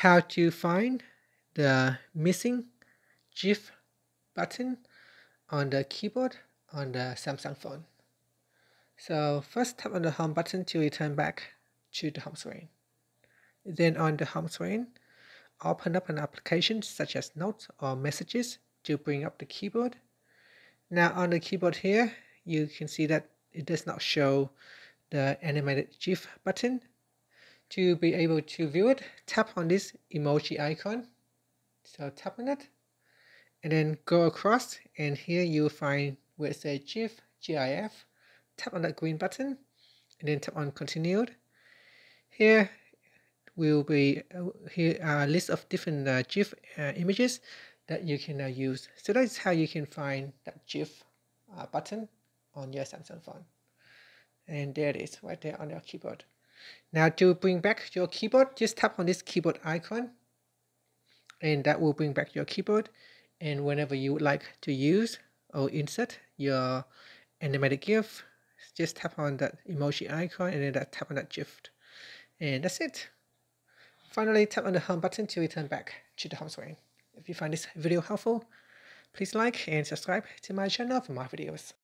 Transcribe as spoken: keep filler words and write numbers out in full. how to find the missing GIF button on the keyboard on the Samsung phone. So first tap on the home button to return back to the home screen. Then on the home screen, open up an application such as Notes or Messages to bring up the keyboard. Now on the keyboard here, you can see that it does not show the animated GIF button. To be able to view it, tap on this emoji icon. So tap on it and then go across, and here you'll find where it says GIF, GIF. Tap on that green button and then tap on Continued. Here will be here a list of different uh, GIF uh, images that you can uh, use. So that's how you can find that GIF uh, button on your Samsung phone. And there it is, right there on your keyboard. Now to bring back your keyboard, just tap on this keyboard icon, and that will bring back your keyboard. And whenever you would like to use or insert your animated GIF, just tap on that emoji icon and then that, tap on that GIF. And that's it. Finally, tap on the home button to return back to the home screen. If you find this video helpful, please like and subscribe to my channel for more videos.